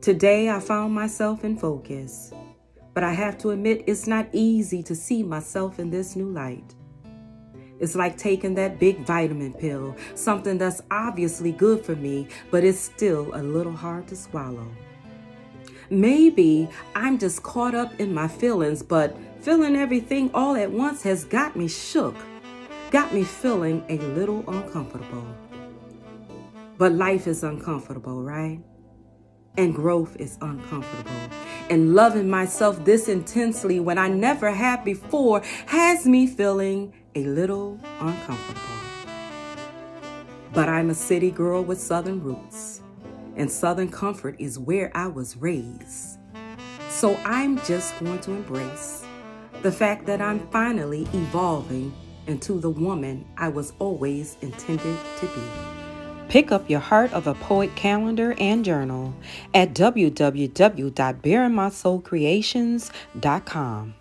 Today I found myself in focus, but I have to admit it's not easy to see myself in this new light. It's like taking that big vitamin pill, something that's obviously good for me, but it's still a little hard to swallow. Maybe I'm just caught up in my feelings, but feeling everything all at once has got me shook, got me feeling a little uncomfortable. But life is uncomfortable, right? And growth is uncomfortable. And loving myself this intensely when I never had before has me feeling a little uncomfortable. But I'm a city girl with Southern roots, and Southern comfort is where I was raised. So I'm just going to embrace the fact that I'm finally evolving into the woman I was always intended to be. Pick up your Heart of a Poet calendar and journal at www.bearingmysoulcreations.com.